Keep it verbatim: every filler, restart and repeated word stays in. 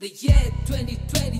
The year twenty twenty.